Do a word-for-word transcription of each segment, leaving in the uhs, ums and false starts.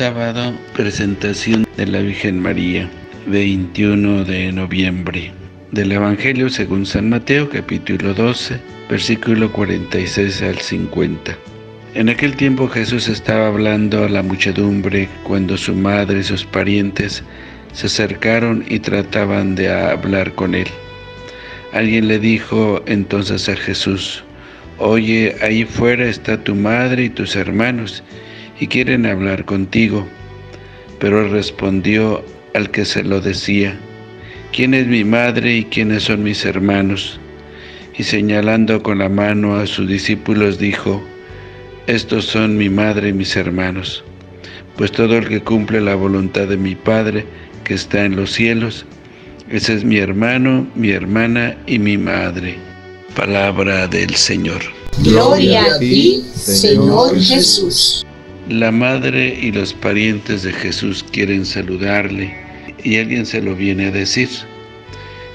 Sábado, presentación de la Virgen María, veintiuno de noviembre. Del Evangelio según San Mateo, capítulo doce, versículo cuarenta y seis al cincuenta. En aquel tiempo Jesús estaba hablando a la muchedumbre cuando su madre y sus parientes se acercaron y trataban de hablar con él. Alguien le dijo entonces a Jesús: «Oye, ahí fuera está tu madre y tus hermanos, y quieren hablar contigo». Pero respondió al que se lo decía: «¿Quién es mi madre y quiénes son mis hermanos?». Y señalando con la mano a sus discípulos dijo: «Estos son mi madre y mis hermanos, pues todo el que cumple la voluntad de mi Padre que está en los cielos, ese es mi hermano, mi hermana y mi madre». Palabra del Señor. Gloria a ti, Señor Jesús. La madre y los parientes de Jesús quieren saludarle y alguien se lo viene a decir.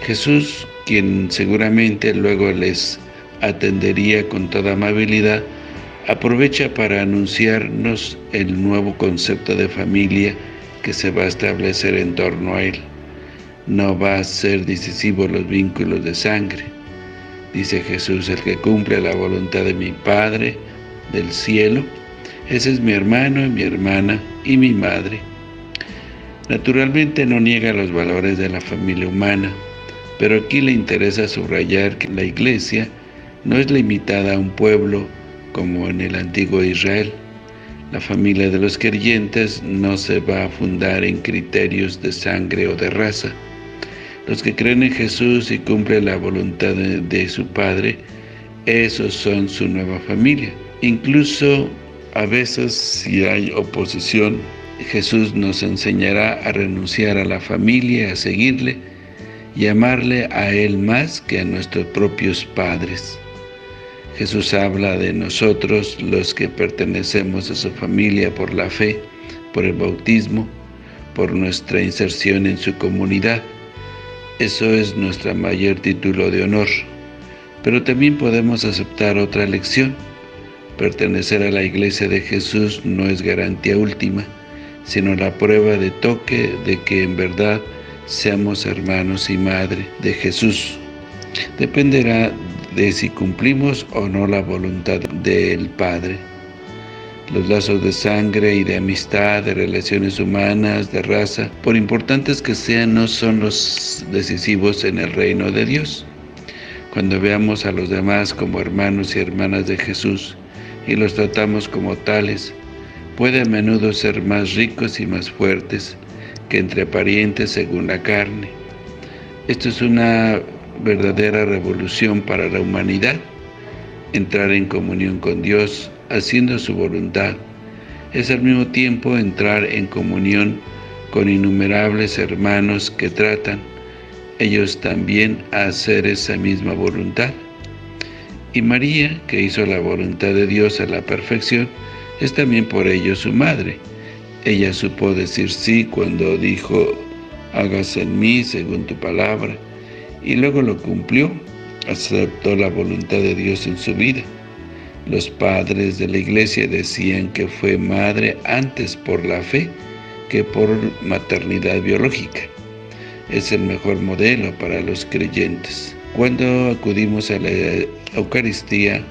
Jesús, quien seguramente luego les atendería con toda amabilidad, aprovecha para anunciarnos el nuevo concepto de familia que se va a establecer en torno a él. No va a ser decisivo los vínculos de sangre. Dice Jesús: «El que cumple la voluntad de mi Padre del cielo, ese es mi hermano, mi hermana y mi madre». Naturalmente no niega los valores de la familia humana, pero aquí le interesa subrayar que la Iglesia no es limitada a un pueblo como en el antiguo Israel. La familia de los creyentes no se va a fundar en criterios de sangre o de raza. Los que creen en Jesús y cumplen la voluntad de, de su Padre, esos son su nueva familia. Incluso a veces, si hay oposición, Jesús nos enseñará a renunciar a la familia, a seguirle y amarle a él más que a nuestros propios padres. Jesús habla de nosotros, los que pertenecemos a su familia por la fe, por el bautismo, por nuestra inserción en su comunidad. Eso es nuestro mayor título de honor. Pero también podemos aceptar otra elección. Pertenecer a la Iglesia de Jesús no es garantía última, sino la prueba de toque de que en verdad seamos hermanos y madre de Jesús. Dependerá de si cumplimos o no la voluntad del Padre. Los lazos de sangre y de amistad, de relaciones humanas, de raza, por importantes que sean, no son los decisivos en el reino de Dios. Cuando veamos a los demás como hermanos y hermanas de Jesús, y los tratamos como tales, puede a menudo ser más ricos y más fuertes que entre parientes según la carne. Esto es una verdadera revolución para la humanidad. Entrar en comunión con Dios, haciendo su voluntad, es al mismo tiempo entrar en comunión con innumerables hermanos que tratan, ellos también, a hacer esa misma voluntad. Y María, que hizo la voluntad de Dios a la perfección, es también por ello su madre. Ella supo decir sí cuando dijo: «Hágase en mí según tu palabra», y luego lo cumplió, aceptó la voluntad de Dios en su vida. Los padres de la Iglesia decían que fue madre antes por la fe que por maternidad biológica. Es el mejor modelo para los creyentes. Cuando acudimos a la Eucaristía,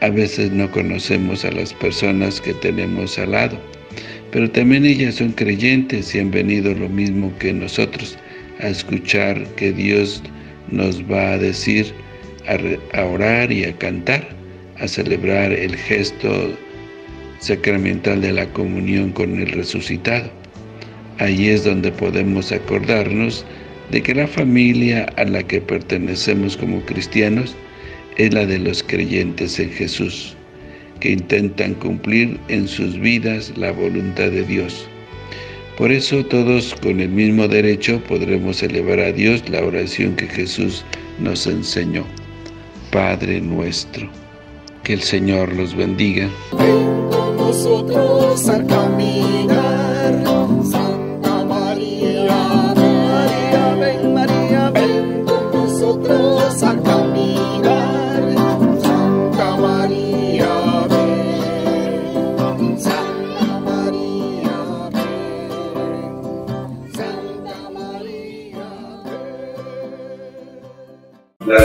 a veces no conocemos a las personas que tenemos al lado, pero también ellas son creyentes y han venido lo mismo que nosotros a escuchar que Dios nos va a decir, a, re, a orar y a cantar, a celebrar el gesto sacramental de la comunión con el resucitado. Ahí es donde podemos acordarnos de que la familia a la que pertenecemos como cristianos es la de los creyentes en Jesús, que intentan cumplir en sus vidas la voluntad de Dios. Por eso todos con el mismo derecho podremos elevar a Dios la oración que Jesús nos enseñó: Padre nuestro. Que el Señor los bendiga. Ven con nosotros a caminar, Santa María. Ven María, ven con nosotros a caminar, Santa María, ven, Santa María. La